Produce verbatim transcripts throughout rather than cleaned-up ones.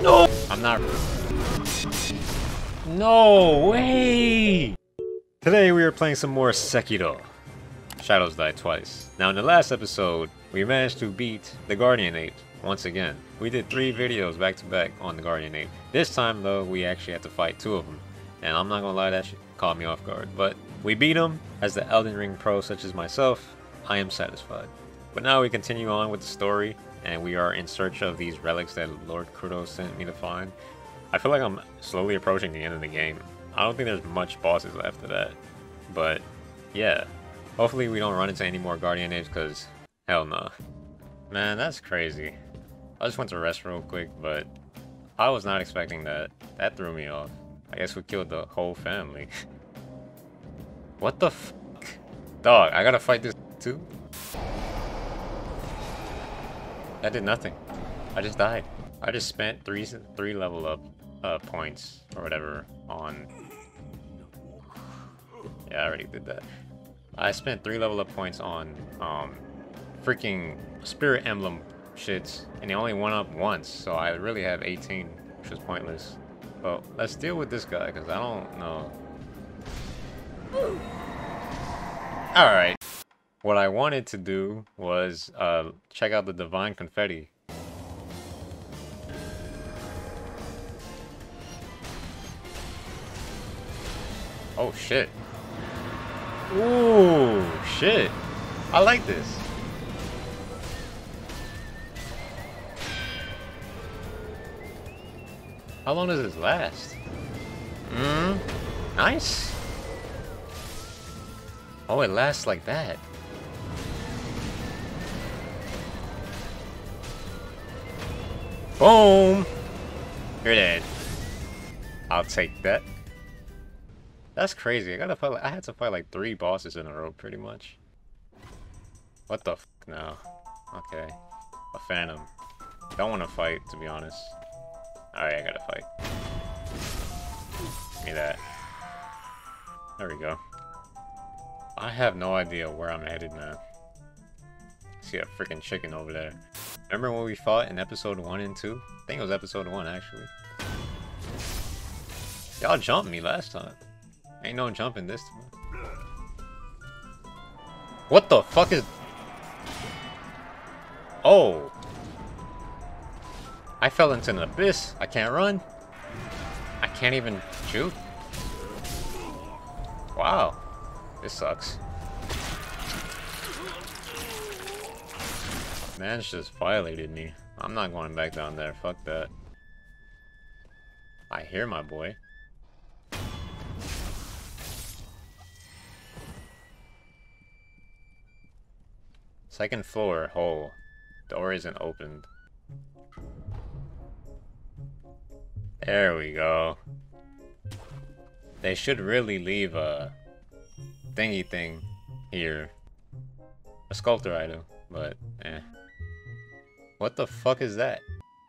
No! I'm not... No way! Today we are playing some more Sekiro. Shadows Die Twice. Now in the last episode, we managed to beat the Guardian Ape once again. We did three videos back to back on the Guardian Ape. This time though, we actually had to fight two of them. And I'm not gonna lie, that shit caught me off guard. But we beat them. As the Elden Ring pro such as myself, I am satisfied. But now we continue on with the story, and we are in search of these relics that Lord Krudo sent me to find. I feel like I'm slowly approaching the end of the game. I don't think there's much bosses after that. But yeah, hopefully we don't run into any more Guardian Apes, because hell no. Nah. Man, that's crazy. I just went to rest real quick, but I was not expecting that. That threw me off. I guess we killed the whole family. What the f***? Dog, I gotta fight this too? I did nothing. I just died. I just spent three three level up uh, points or whatever on... Yeah, I already did that. I spent three level up points on um, freaking spirit emblem shits, and they only went up once, so I really have eighteen, which was pointless. But let's deal with this guy, because I don't know. Alright. What I wanted to do was uh, check out the Divine Confetti. Oh shit. Ooh, shit. I like this. How long does this last? Mm, nice. Oh, it lasts like that. Boom! You're dead. I'll take that. That's crazy. I gotta fight. Like, I had to fight like three bosses in a row, pretty much. What the f*** now? Okay, a phantom. Don't want to fight, to be honest. Alright, I gotta fight. Give me that. There we go. I have no idea where I'm headed now. See a freaking chicken over there. Remember when we fought in episode one and two? I think it was episode one, actually. Y'all jumped me last time. Ain't no jumping this time. What the fuck is... Oh! I fell into an abyss. I can't run. I can't even shoot. Wow. This sucks. Man's just violated me. I'm not going back down there. Fuck that. I hear my boy. Second floor hole. Door isn't opened. There we go. They should really leave a thingy thing here. A sculptor item, but eh. What the fuck is that?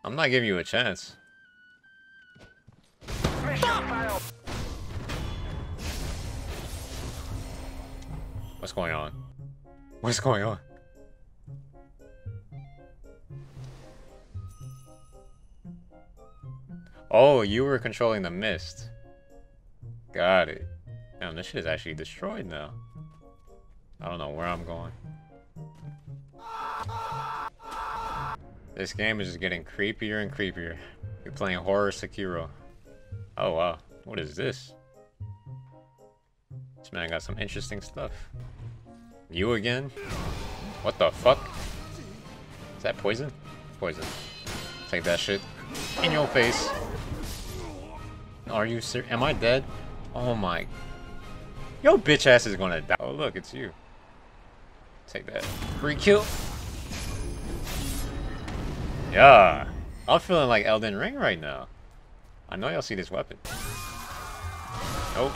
I'm not giving you a chance. What's going on? What's going on? Oh, you were controlling the mist. Got it. Damn, this shit is actually destroyed now. I don't know where I'm going. This game is just getting creepier and creepier. You're playing horror Sekiro. Oh wow, what is this? This man got some interesting stuff. You again? What the fuck? Is that poison? Poison. Take that shit. In your face. Are you serious? Am I dead? Oh my. Yo, bitch ass is gonna die. Oh look, it's you. Take that. Free kill. Yeah. I'm feeling like Elden Ring right now. I know y'all see this weapon. Nope.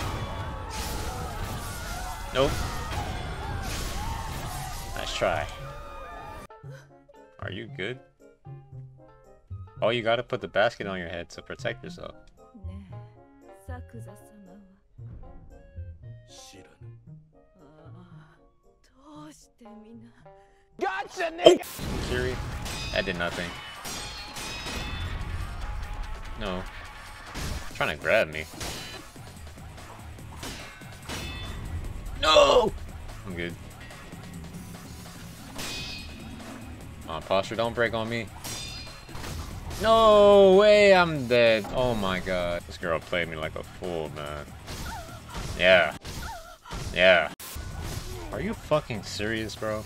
Nope. Nice try. Are you good? Oh, you gotta put the basket on your head to protect yourself. Gotcha, nigga! Kiri? That did nothing. No. He's trying to grab me. No! I'm good. Come on, posture, don't break on me. No way, I'm dead. Oh my god. This girl played me like a fool, man. Yeah. Yeah. Are you fucking serious, bro?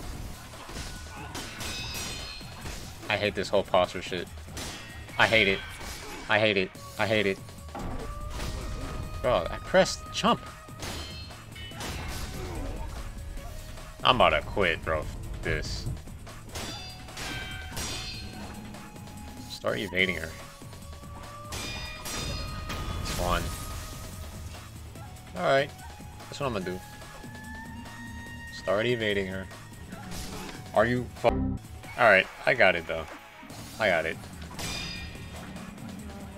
I hate this whole posture shit. I hate it. I hate it. I hate it. Bro, I pressed jump. I'm about to quit, bro. F this. Start evading her. Spawn. Alright. That's what I'm gonna do. Start evading her. Are you fu- Alright, I got it though. I got it.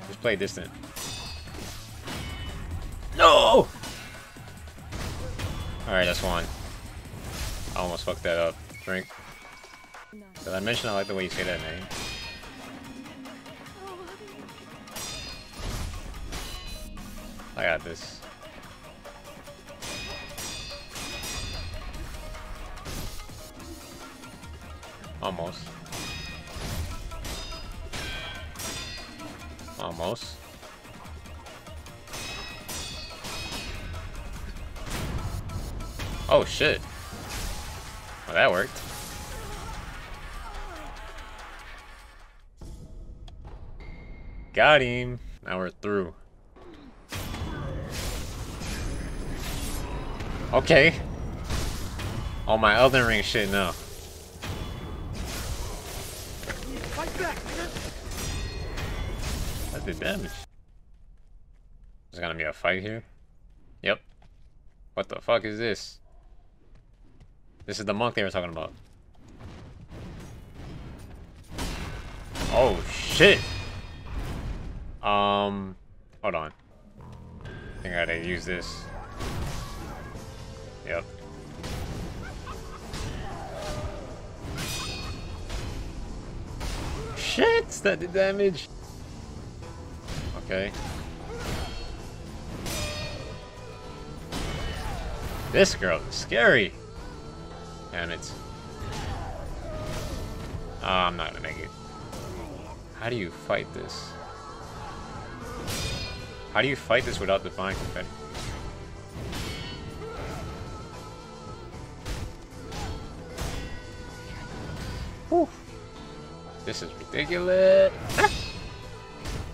Just play distant. No! Alright, that's one. I almost fucked that up. Drink. Did I mention I like the way you say that name? I got this. Almost. Almost. Oh shit. Well, that worked. Got him. Now we're through. Okay. All my Elden Ring shit now. That did damage. There's gonna be a fight here. Yep. What the fuck is this? This is the monk they were talking about. Oh shit! Um, hold on. I think I gotta use this. Yep. Shit! That did damage! Okay. This girl is scary! Damn it. Oh, I'm not gonna make it. How do you fight this? How do you fight this without Divine Confetti? Whew. This is ridiculous. Ah.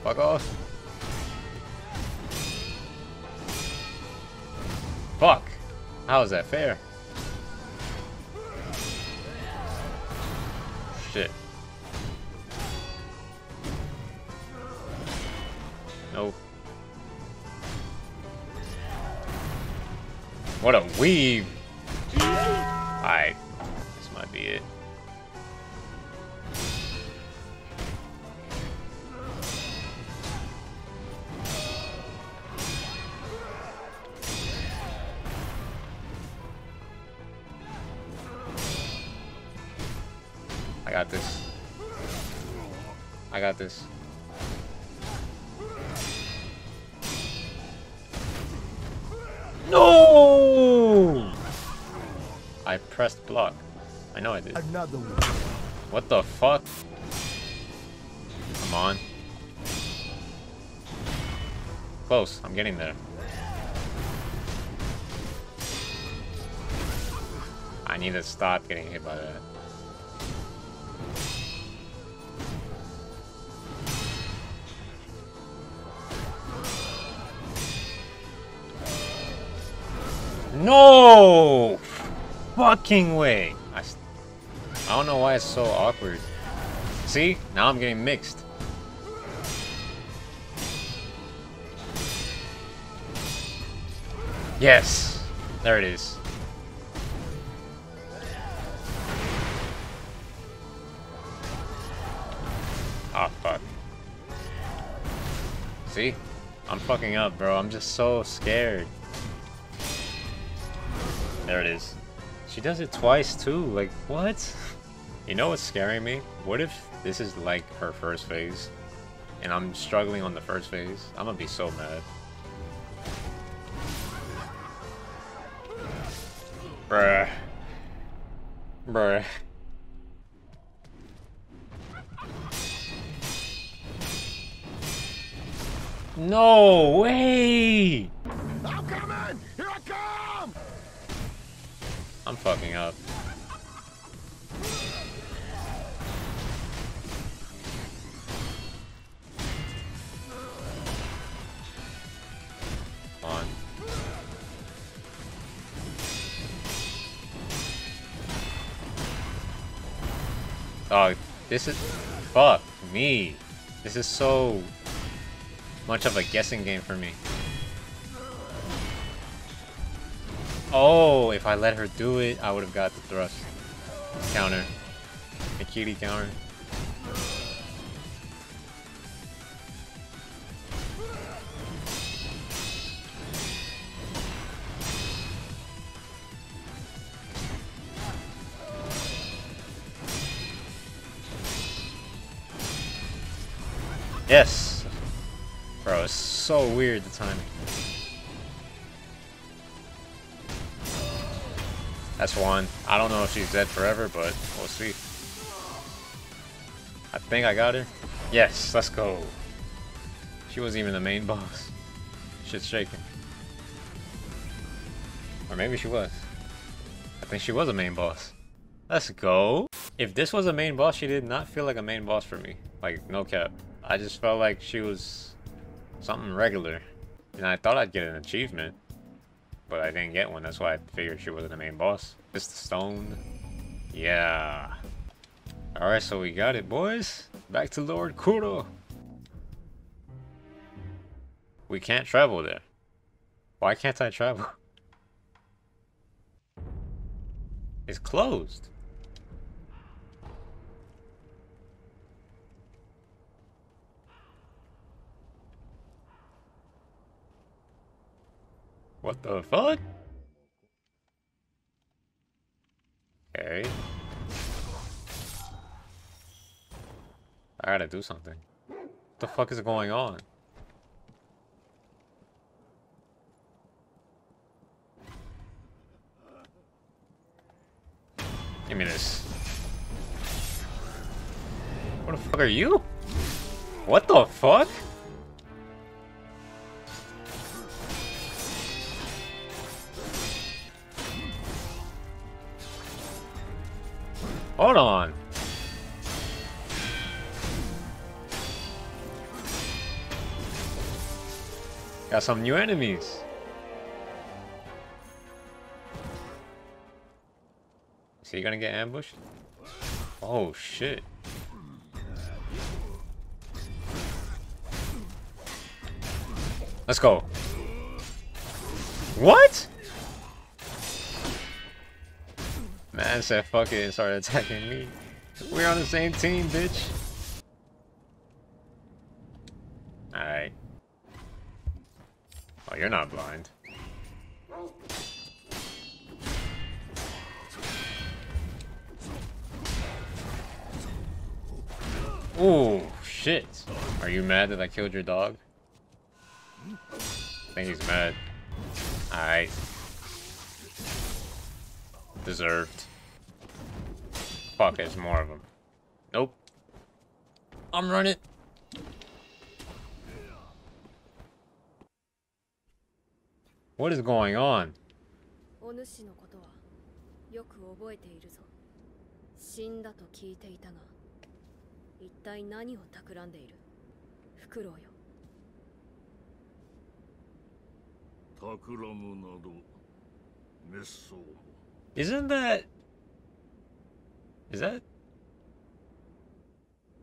Fuck off. Fuck. How is that fair? Shit. No. What a weave. Alright. This might be it. I got this. I got this. No! I pressed block. I know I did. Another one. What the fuck? Come on. Close. I'm getting there. I need to stop getting hit by that. No fucking way. I, I don't know why it's so awkward. See? Now I'm getting mixed. Yes. There it is. Ah, fuck. See? I'm fucking up, bro. I'm just so scared. There it is. She does it twice too, like what? You know what's scaring me? What if this is like her first phase? and I'm struggling on the first phase, I'm gonna be so mad. Bruh. Bruh. No way! I'm coming! Here I come! I'm fucking up. Oh, this is... Fuck me. This is so much of a guessing game for me. Oh, if I let her do it, I would have got the thrust. Counter. The cutie counter. Yes! Bro, it's so weird, the timing. That's one. I don't know if she's dead forever, but we'll see. I think I got her. Yes, let's go. She wasn't even the main boss. Shit's shaking. Or maybe she was. I think she was a main boss. Let's go. If this was a main boss, she did not feel like a main boss for me. Like, no cap. I just felt like she was something regular, and I thought I'd get an achievement, but I didn't get one. That's why I figured she wasn't the main boss. Just the stone. Yeah. Alright, so we got it, boys. Back to Lord Kuro. We can't travel there. Why can't I travel? It's closed. What the fuck? Okay. I gotta do something. What the fuck is going on? Give me this. What the fuck are you? What the fuck? Hold on. Got some new enemies. Is he gonna get ambushed? Oh shit. Let's go. What? Man said fuck it and started attacking me. We're on the same team, bitch. Alright. Oh, you're not blind. Ooh, shit. Are you mad that I killed your dog? I think he's mad. Alright. Deserved. Fuck, there's more of them. Nope. I'm running. What is going on? Isn't that... Is that...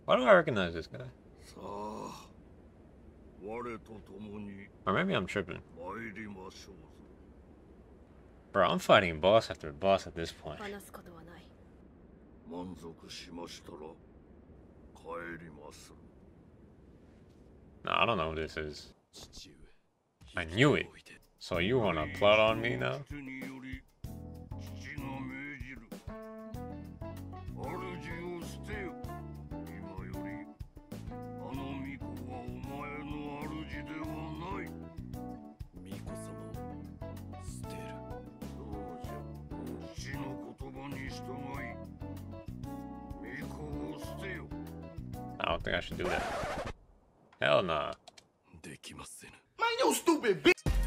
Why do I recognize this guy? Or maybe I'm tripping. Bro, I'm fighting boss after boss at this point. Nah, I don't know who this is. I knew it. So you wanna plot on me now? I don't think I should do that. Hell nah. My new stupid bitch.